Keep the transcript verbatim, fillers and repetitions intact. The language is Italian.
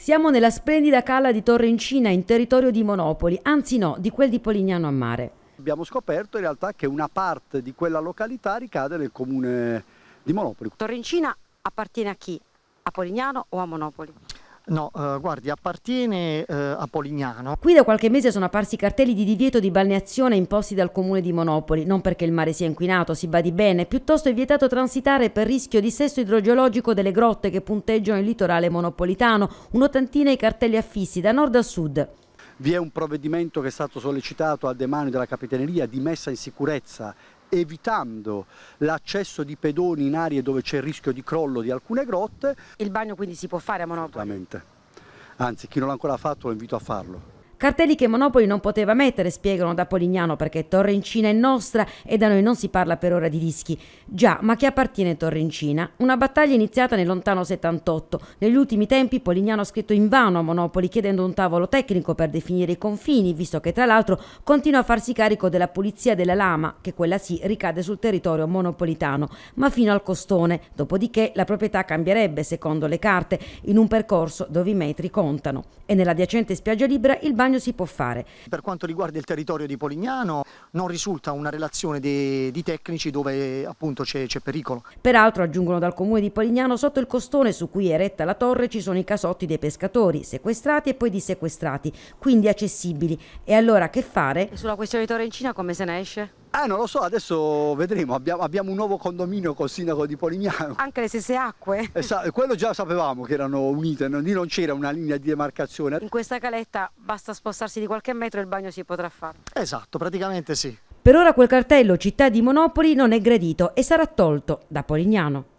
Siamo nella splendida cala di Torre Incina in territorio di Monopoli, anzi no, di quel di Polignano a Mare. Abbiamo scoperto in realtà che una parte di quella località ricade nel comune di Monopoli. Torre Incina appartiene a chi? A Polignano o a Monopoli? No, eh, guardi, appartiene eh, a Polignano. Qui da qualche mese sono apparsi cartelli di divieto di balneazione imposti dal comune di Monopoli, non perché il mare sia inquinato, si badi bene, piuttosto è vietato transitare per rischio di dissesto idrogeologico delle grotte che punteggiano il litorale monopolitano, un'ottantina i cartelli affissi da nord a sud. Vi è un provvedimento che è stato sollecitato al demanio della Capitaneria di messa in sicurezza, evitando l'accesso di pedoni in aree dove c'è il rischio di crollo di alcune grotte. Il bagno quindi si può fare a Monopoli? Esattamente. Anzi, chi non l'ha ancora fatto lo invito a farlo. Cartelli che Monopoli non poteva mettere, spiegano da Polignano, perché Torre Incina è nostra e da noi non si parla per ora di rischi. Già, ma chi appartiene Torre Incina? Una battaglia iniziata nel lontano settantotto. Negli ultimi tempi Polignano ha scritto invano a Monopoli chiedendo un tavolo tecnico per definire i confini, visto che tra l'altro continua a farsi carico della pulizia della lama, che quella sì ricade sul territorio monopolitano, ma fino al costone, dopodiché la proprietà cambierebbe secondo le carte, in un percorso dove i metri contano. E nell'adiacente spiaggia libera il bagno si può fare. Per quanto riguarda il territorio di Polignano non risulta una relazione di, di tecnici dove appunto c'è pericolo. Peraltro, aggiungono dal comune di Polignano, sotto il costone su cui è eretta la torre ci sono i casotti dei pescatori, sequestrati e poi dissequestrati, quindi accessibili. E allora che fare? E sulla questione di Torre Incina come se ne esce? Ah, non lo so, adesso vedremo, abbiamo, abbiamo un nuovo condominio col sindaco di Polignano. Anche le stesse acque? Esatto, quello già sapevamo che erano unite, lì non c'era una linea di demarcazione. In questa caletta basta spostarsi di qualche metro e il bagno si potrà fare? Esatto, praticamente sì. Per ora quel cartello Città di Monopoli non è gradito e sarà tolto da Polignano.